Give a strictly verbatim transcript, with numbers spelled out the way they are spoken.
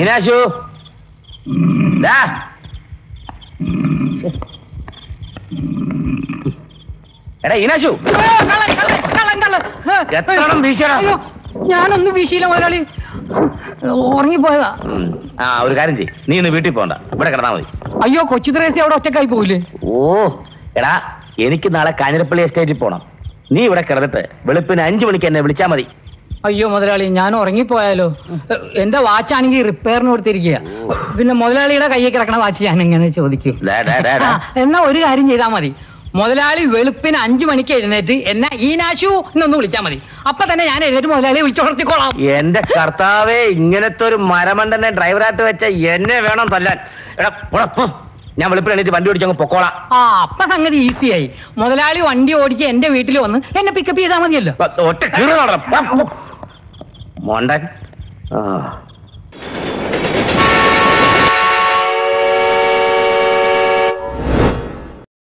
ఈనాశు దా. എടാ ഈനാശു എത്രണ്ണം വീശിയടാ? ഞാനൊന്നും വീശിയില്ല മുതലാളി, ഉറങ്ങിപ്പോയതാ. ആ ഒരു കാര്യം ചെയ്യ്, നീ ഇന്ന് വീട്ടിൽ പോകണ്ട, ഇവിടെ കിടന്നാ മതി. അയ്യോ കൊച്ചു ത്രേസി അവിടെ ഒറ്റക്കായി പോകില്ലേ? ഓ എടാ എനിക്ക് നാളെ കാഞ്ഞിരപ്പള്ളി എസ്റ്റേറ്റിൽ പോകണം, നീ ഇവിടെ കിടന്നിട്ട് വെളുപ്പിന് അഞ്ചു മണിക്ക് എന്നെ വിളിച്ചാൽ മതി. അയ്യോ മുതലാളി ഞാൻ ഉറങ്ങിപ്പോയാലോ? എന്റെ വാച്ചാണെങ്കിൽ റിപ്പയറിന് കൊടുത്തിരിക്കുക, പിന്നെ മുതലാളിയുടെ കയ്യിൽ കിടക്കണ വാച്ച് ഞാൻ എങ്ങനെ ചോദിക്കും? എന്നാ ഒരു കാര്യം ചെയ്താൽ മതി മുതലാളി, വെളുപ്പിന് അഞ്ചു മണിക്ക് എഴുന്നേറ്റ് എന്നാ ഈനാശു എന്നൊന്ന് വിളിച്ചാൽ മതി. അപ്പൊ തന്നെ ഞാൻ എഴുന്നേറ്റ് മുതലാളിയെ വിളിച്ചുണർത്തിക്കോളാം. എന്റെ കർത്താവേ, ഇങ്ങനത്തെ ഒരു മരമണ്ടനെ ഡ്രൈവറായിട്ട് വെച്ച എന്നെ വേണം തല്ലാൻ. എടാ പുറപ്പോ, ഞാൻ വെളുപ്പിന് എഴുന്നേറ്റ് വണ്ടി ഓടിച്ചങ്ങ് പൊക്കോളാം. ആ അപ്പൊ സംഗതി ഈസിയായി, മുതലാളി വണ്ടി ഓടിച്ച് എന്റെ വീട്ടിൽ വന്ന് എന്നെ പിക്കപ്പ് ചെയ്താൽ മതിയല്ലോ. ഒറ്റ കീറുക.